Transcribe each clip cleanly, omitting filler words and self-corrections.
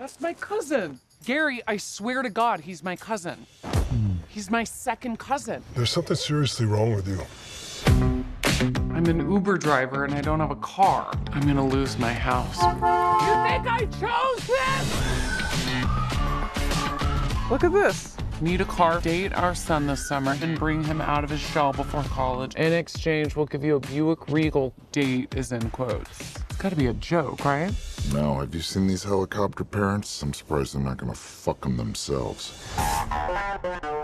That's my cousin. Gary, I swear to God, he's my cousin. He's my second cousin. There's something seriously wrong with you. I'm an Uber driver and I don't have a car. I'm gonna lose my house. You think I chose this? Look at this. Need a car, date our son this summer, and bring him out of his shell before college. In exchange, we'll give you a Buick Regal. Date is in quotes. It's gotta be a joke, right? No, have you seen these helicopter parents? I'm surprised they're not gonna fuck them themselves.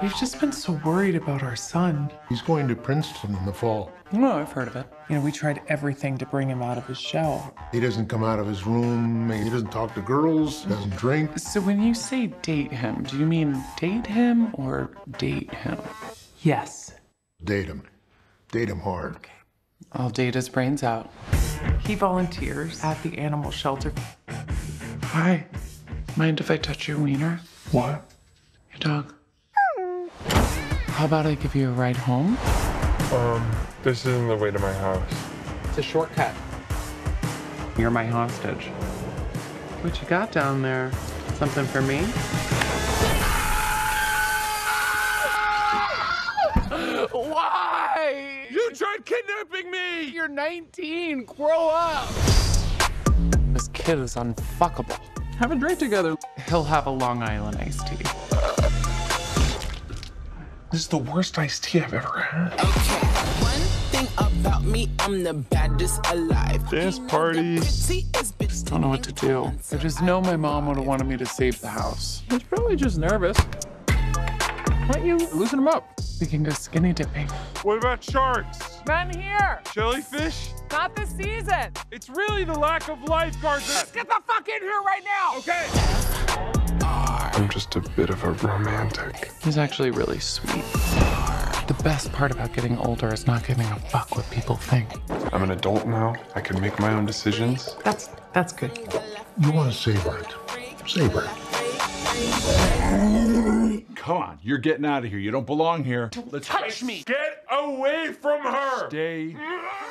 We've just been so worried about our son. He's going to Princeton in the fall. No, I've heard of it. You know, we tried everything to bring him out of his shell. He doesn't come out of his room, he doesn't talk to girls, he doesn't drink. So when you say date him, do you mean date him or date him? Yes. Date him. Date him hard. Okay. I'll date his brains out. He volunteers at the animal shelter. Hi. Mind if I touch your wiener? What? Your dog. How about I give you a ride home? This isn't the way to my house. It's a shortcut. You're my hostage. What you got down there? Something for me? Why? You tried kidnapping me! You're 19, grow up! This kid is unfuckable. Have a drink together. He'll have a Long Island iced tea. This is the worst iced tea I've ever had. Okay, one thing about me, I'm the baddest alive. Dance parties. Just don't know what to do. I just know my mom would have wanted me to save the house. She's probably just nervous. Why don't you loosen them up? We can go skinny dipping. What about sharks? None here. Jellyfish? Not this season. It's really the lack of lifeguards. Just get the fuck in here right now. Okay. I'm just a bit of a romantic. He's actually really sweet. The best part about getting older is not giving a fuck what people think. I'm an adult now. I can make my own decisions. That's good. You want to savor it. Savor it. Come on, you're getting out of here. You don't belong here. Don't touch me. Get away from her. Stay.